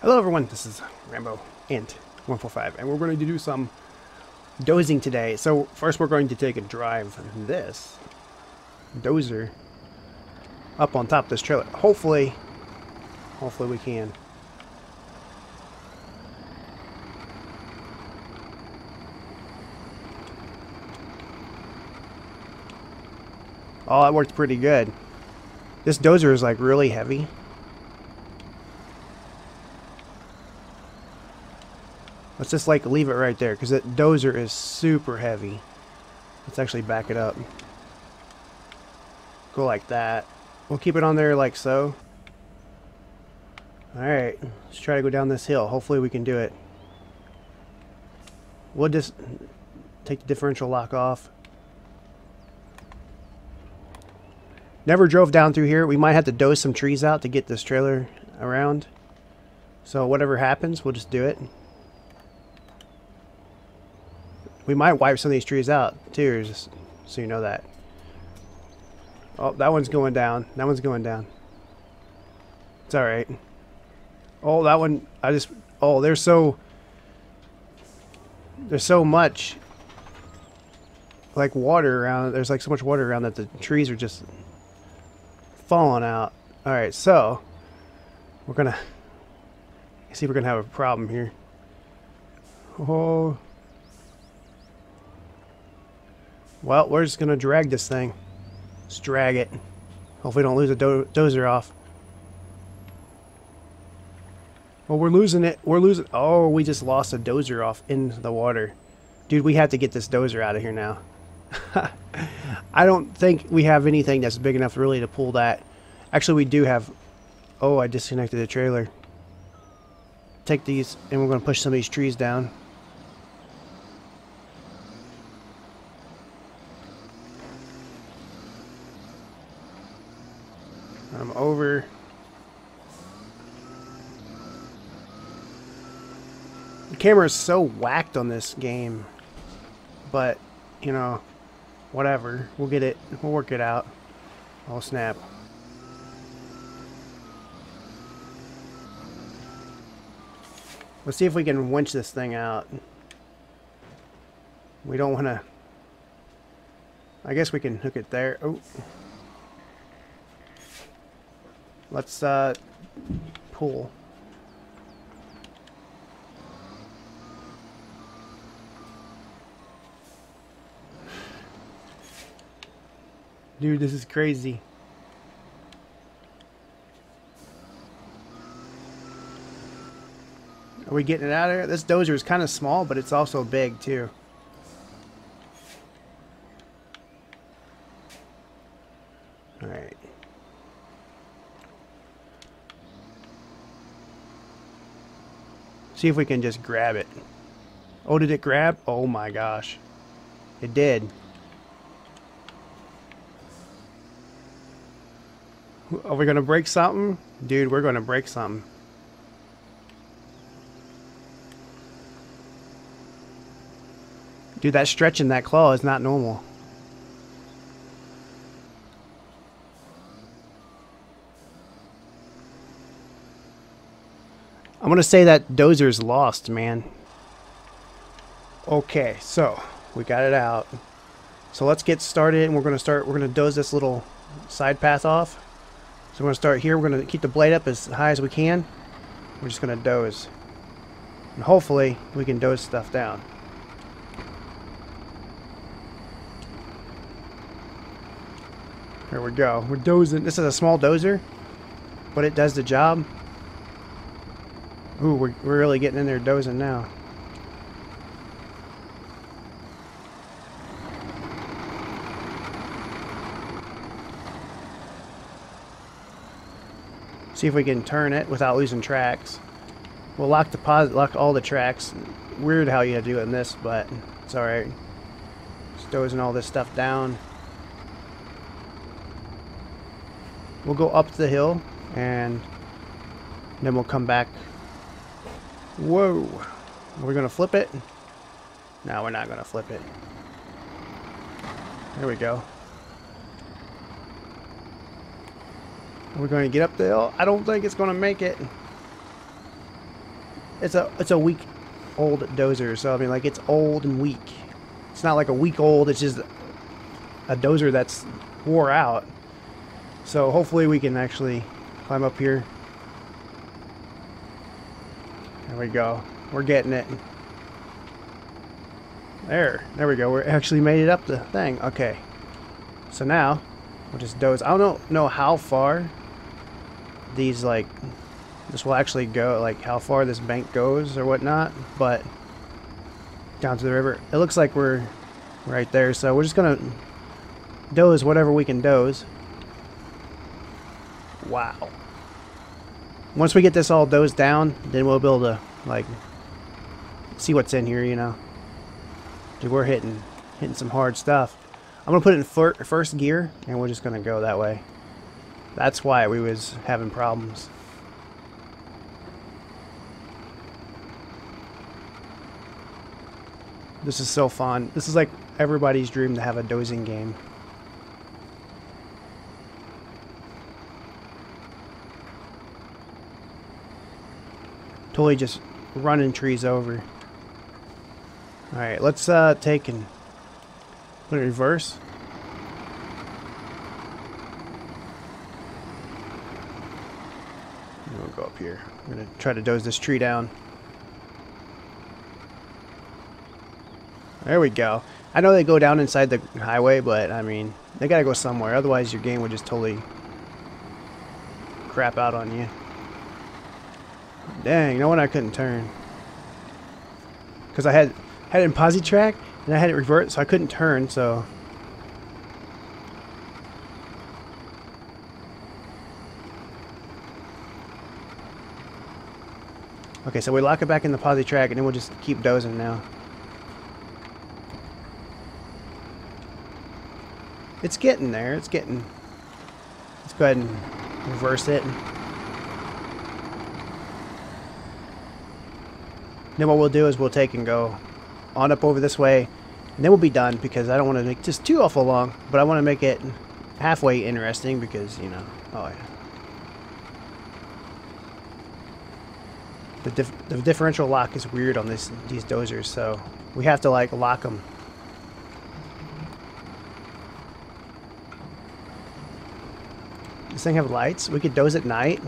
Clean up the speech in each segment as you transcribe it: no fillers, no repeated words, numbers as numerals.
Hello everyone, this is Rambo and 145, and we're going to do some dozing today. So first we're going to take a drive this dozer up on top of this trailer. Hopefully we can. Oh, that worked pretty good. This dozer is like really heavy. Let's just like leave it right there because that dozer is super heavy. Let's actually back it up. Go like that. We'll keep it on there like so. Alright, let's try to go down this hill. Hopefully we can do it. We'll just take the differential lock off. Never drove down through here. We might have to doze some trees out to get this trailer around. So whatever happens, we'll just do it. We might wipe some of these trees out too, just so you know that. Oh, that one's going down. That one's going down. It's alright. Oh, that one, oh, there's so much like water around. There's like so much water around that the trees are just falling out. Alright, so we're gonna see if we're gonna have a problem here. Oh. Well, we're just going to drag this thing. Let's drag it. Hopefully we don't lose the dozer off. Well, we're losing it. We're losing... Oh, we just lost a dozer off into the water. Dude, we have to get this dozer out of here now. I don't think we have anything that's big enough really to pull that. Actually, we do have... Oh, I disconnected the trailer. Take these, and we're going to push some of these trees down. I'm over. The camera is so whacked on this game, but you know, whatever. We'll get it. We'll work it out. Oh snap! Let's see if we can winch this thing out. We don't want to. I guess we can hook it there. Oh. Let's pull. Dude, this is crazy. Are we getting it out of here? This dozer is kind of small, but it's also big too. All right. See if we can just grab it. Oh, did it grab? Oh my gosh. It did. Are we going to break something? Dude, we're going to break something. Dude, that stretch in that claw is not normal. I'm gonna say that dozer's lost, man. Okay, so we got it out. So let's get started, and we're gonna doze this little side path off. So we're gonna start here. We're gonna keep the blade up as high as we can. We're just gonna doze, and hopefully we can doze stuff down. Here we go. We're dozing. This is a small dozer, but it does the job. Ooh, we're really getting in there dozing now. See if we can turn it without losing tracks. We'll lock all the tracks. Weird how you do it in this, but it's alright. Just dozing all this stuff down. We'll go up the hill, and then we'll come back. Whoa, we're gonna flip it. No, we're not gonna flip it. There we go. We're gonna get up the hill. I don't think it's gonna make it. it's a week old dozer, so I mean, like, it's old and weak. It's not like a week old, it's just a dozer that's wore out. So hopefully we can actually climb up here. There we go, we're getting it. There we go, we actually made it up the thing. Okay, so now we'll just doze. I don't know how far these, like, this will actually go, like how far this bank goes or whatnot, but down to the river. It looks like we're right there, so we're just gonna doze whatever we can doze. Wow. Once we get this all dozed down, then we'll be able to, like, see what's in here, you know. Dude, we're hitting some hard stuff. I'm gonna put it in first gear, and we're just gonna go that way. That's why we was having problems. This is so fun. This is like everybody's dream to have a dozing game. Totally just running trees over. Alright, let's take and put it in reverse. We'll go up here. I'm gonna try to doze this tree down. There we go. I know they go down inside the highway, but I mean, they gotta go somewhere. Otherwise, your game would just totally crap out on you. Dang, no one I couldn't turn. Because I had it in posi track, and I had it revert, so I couldn't turn, so... Okay, so we lock it back in the posi track, and then we'll just keep dozing now. It's getting there, it's getting... Let's go ahead and reverse it. Then what we'll do is we'll take and go on up over this way, and then we'll be done, because I don't want to make this too awful long, but I want to make it halfway interesting, because, you know, oh yeah. The differential lock is weird on these dozers, so we have to, like, lock them. This thing have lights. We could doze at night.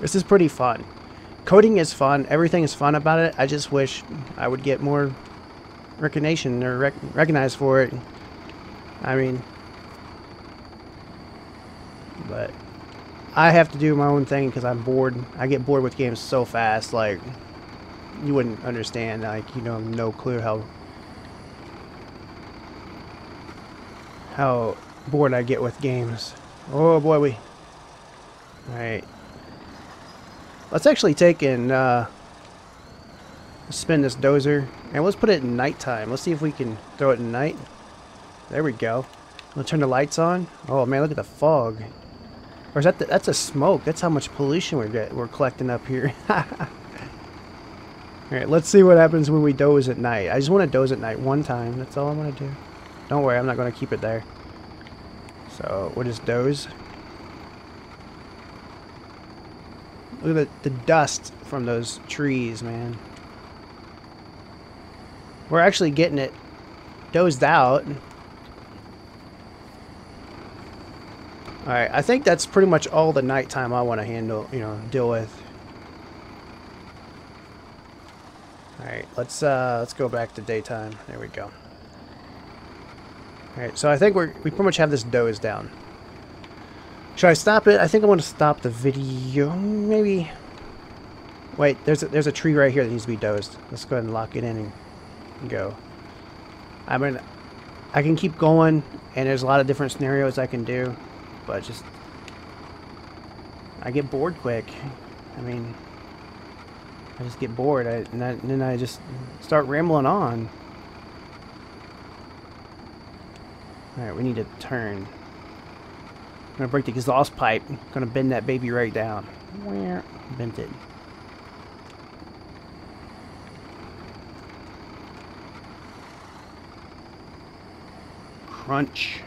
This is pretty fun. Coding is fun. Everything is fun about it. I just wish I would get more recognition or recognized for it. I mean... But I have to do my own thing because I'm bored. I get bored with games so fast, like, you wouldn't understand. Like, you know, no clue how bored I get with games. Oh boy, we... Alright. Let's actually take and spin this dozer. And let's put it in nighttime. Let's see if we can throw it in night. There we go. We'll turn the lights on. Oh man, look at the fog. Or is that that's a smoke? That's how much pollution we're collecting up here. Alright, let's see what happens when we doze at night. I just want to doze at night one time. That's all I want to do. Don't worry, I'm not going to keep it there. So, we'll just doze. Look at the dust from those trees, man. We're actually getting it dozed out. Alright, I think that's pretty much all the nighttime I want to handle, you know, deal with. Alright, let's go back to daytime. There we go. Alright, so I think we pretty much have this doze down. Should I stop it? I think I want to stop the video, maybe. Wait, there's a tree right here that needs to be dozed. Let's go ahead and lock it in and go. I mean, I can keep going, and there's a lot of different scenarios I can do. But just, I get bored quick. I mean, I just get bored, and then I just start rambling on. All right, we need to turn. I'm gonna break the exhaust pipe. I'm gonna bend that baby right down. Where? Bent it. Crunch.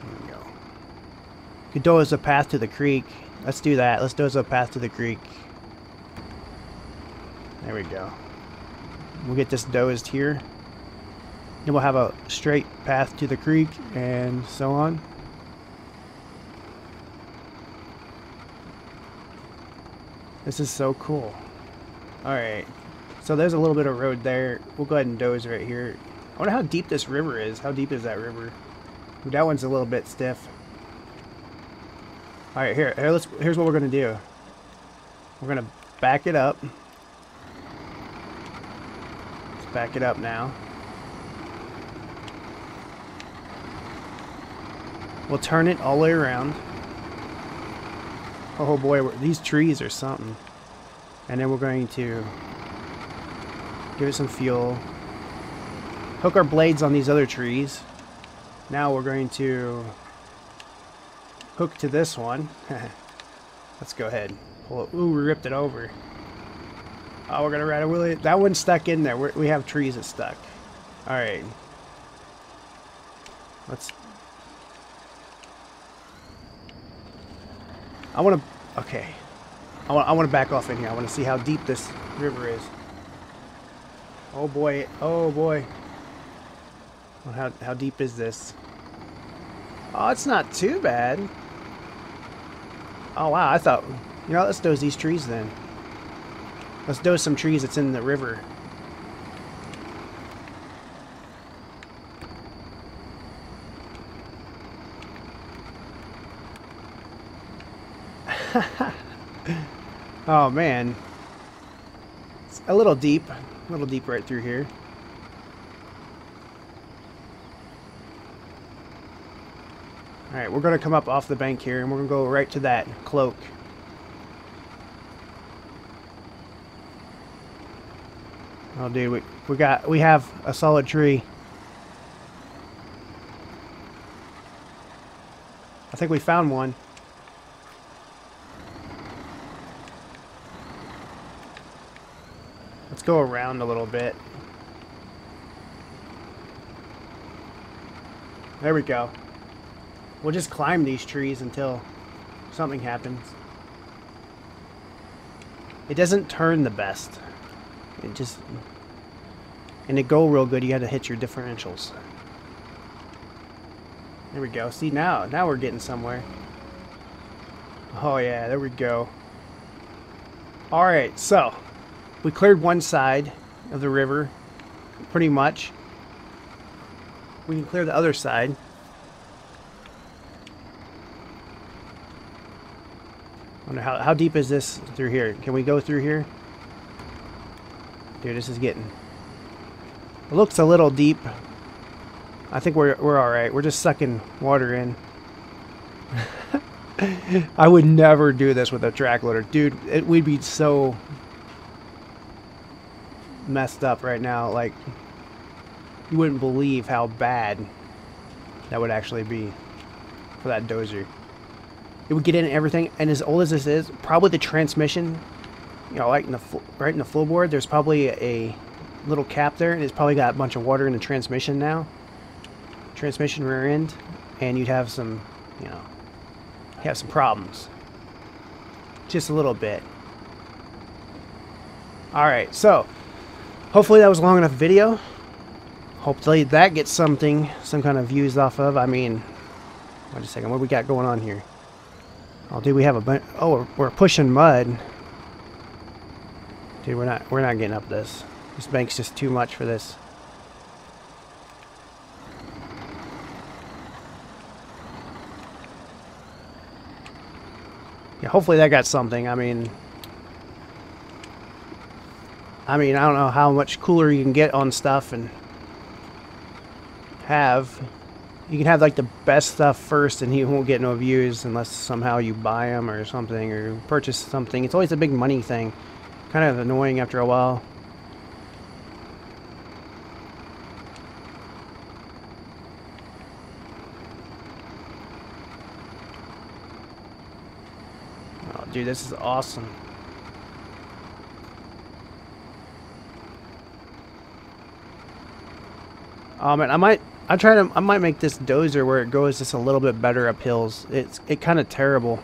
There we go. Could do us a path to the creek. Let's do that. Let's do us a path to the creek. There we go. We'll get this dozed here. Then we'll have a straight path to the creek and so on. This is so cool. Alright. So there's a little bit of road there. We'll go ahead and doze right here. I wonder how deep this river is. How deep is that river? Ooh, that one's a little bit stiff. Alright, here's what we're gonna do. We're gonna back it up. Let's back it up now. We'll turn it all the way around. Oh boy, these trees are something. And then we're going to give it some fuel. Hook our blades on these other trees. Now we're going to hook to this one. Let's go ahead. Pull it. Ooh, we ripped it over. Oh, we're going to ride a wheelie. That one's stuck in there. We have trees that stuck. Alright. Let's... I want to... Okay. I want to back off in here. I want to see how deep this river is. Oh, boy. Oh, boy. Well, how deep is this? Oh, it's not too bad. Oh, wow. I thought... You know, let's doze these trees then. Let's doze some trees that's in the river. Oh man, it's a little deep right through here. Alright, we're gonna come up off the bank here and we're gonna go right to that cloak. Oh dude, we have a solid tree. I think we found one. Go around a little bit. There we go. We'll just climb these trees until something happens. It doesn't turn the best. It just... And to go real good, you had to hit your differentials. There we go. See, now we're getting somewhere. Oh yeah, there we go. Alright, so... We cleared one side of the river, pretty much. We can clear the other side. I wonder how deep is this through here? Can we go through here? Dude, this is getting... It looks a little deep. I think we're alright. We're just sucking water in. I would never do this with a track loader. Dude, we'd be so... messed up right now, like you wouldn't believe how bad that would actually be for that dozer. It would get in everything, and as old as this is, probably the transmission, you know, like in the right in the floorboard, there's probably a little cap there, and it's probably got a bunch of water in the transmission now. Transmission rear end, and you'd have some, you know, you have some problems. Just a little bit. All right, so. Hopefully that was a long enough video. Hopefully that gets some kind of views off of. I mean, wait a second, what we got going on here? Oh, dude, we have a bunch. Oh, we're pushing mud. Dude, we're not getting up this. This bank's just too much for this. Yeah, hopefully that got something. I mean, I don't know how much cooler you can get on stuff and have. You can have, like, the best stuff first and you won't get no views unless somehow you buy them or something or purchase something. It's always a big money thing. Kind of annoying after a while. Dude, this is awesome. And I might make this dozer where it goes just a little bit better up hills. It's kind of terrible.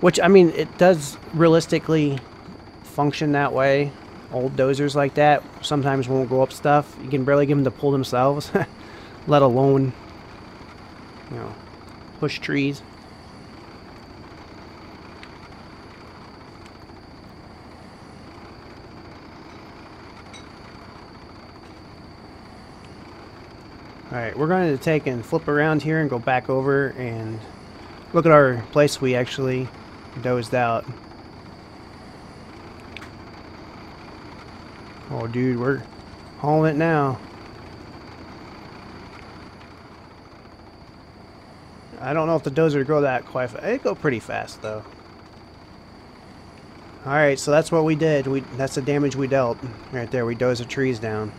Which, I mean, it does realistically function that way. Old dozers like that sometimes won't go up stuff. You can barely get them to pull themselves, let alone, you know, push trees. Alright, we're going to take and flip around here and go back over and look at our place we actually dozed out. Oh dude, we're hauling it now. I don't know if the dozer would go that quite fast. It'd go pretty fast though. Alright, so that's what we did. That's the damage we dealt. Right there, we dozed the trees down.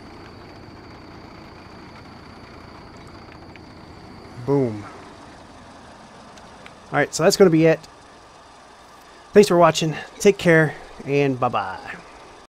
Boom. Alright, so that's going to be it. Thanks for watching. Take care, and bye-bye.